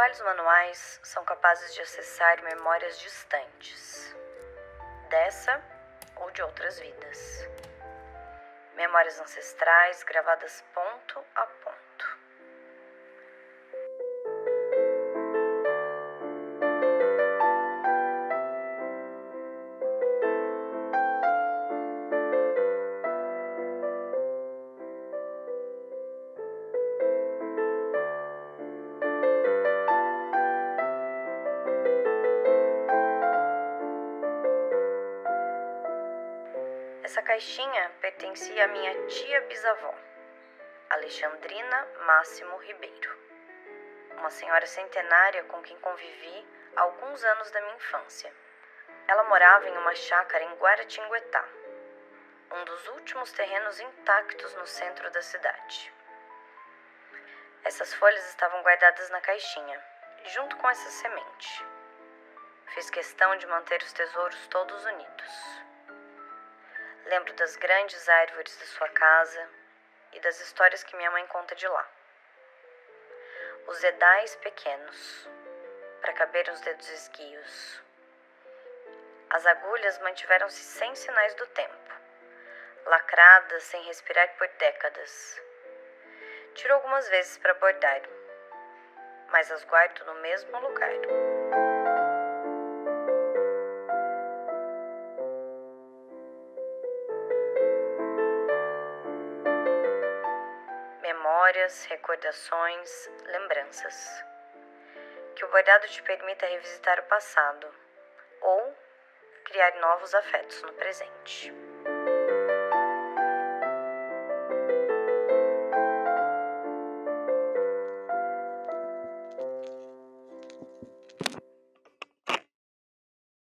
trabalhos manuais são capazes de acessar memórias distantes, dessa ou de outras vidas. Memórias ancestrais gravadas ponto a ponto. Essa caixinha pertencia à minha tia-bisavó, Alexandrina Máximo Ribeiro, uma senhora centenária com quem convivi há alguns anos da minha infância. Ela morava em uma chácara em Guaratinguetá, um dos últimos terrenos intactos no centro da cidade. Essas folhas estavam guardadas na caixinha, junto com essa semente. Fiz questão de manter os tesouros todos unidos. Lembro das grandes árvores da sua casa e das histórias que minha mãe conta de lá. Os dedais pequenos, para caber os dedos esguios. As agulhas mantiveram-se sem sinais do tempo, lacradas sem respirar por décadas. Tiro algumas vezes para bordar, mas as guardo no mesmo lugar. Memórias, recordações, lembranças. Que o bordado te permita revisitar o passado ou criar novos afetos no presente.